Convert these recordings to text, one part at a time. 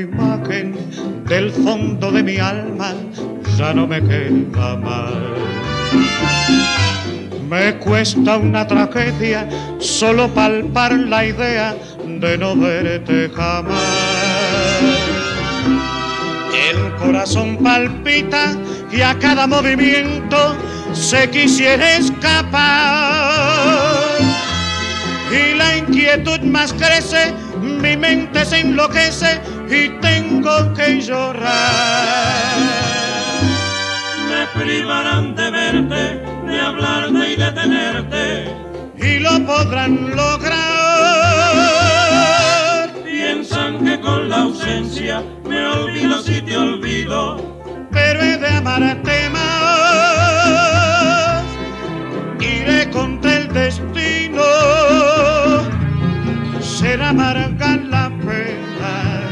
imagen, del fondo de mi alma ya no me queda mal. Me cuesta una tragedia solo palpar la idea de no verte jamás. El corazón palpita y a cada movimiento se quisiera escapar. Y la inquietud más crece, mi mente se enloquece y tengo que llorar. Me privarán de verte, de hablarte y de tenerte, y lo podrán lograr. Piensan que con la ausencia me olvido si te olvido, pero he de amarte más. Iré contra el destino, será amarga la pena,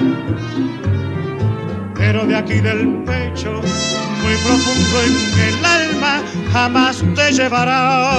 pero de aquí del pecho, muy profundo en el alma, jamás te llevarán.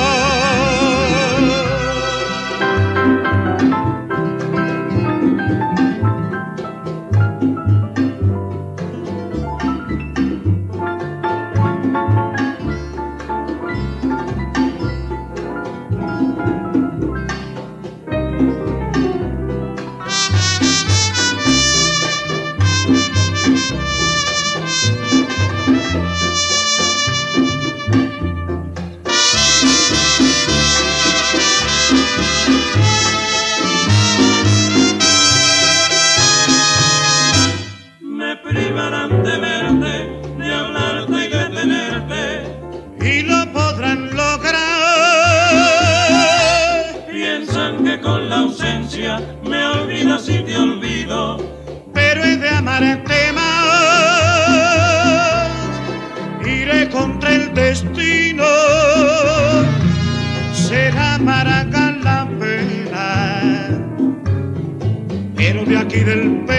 Me olvido si te olvido, pero he de amarte más. Iré contra el destino, será amarga la pena, pero de aquí del pecho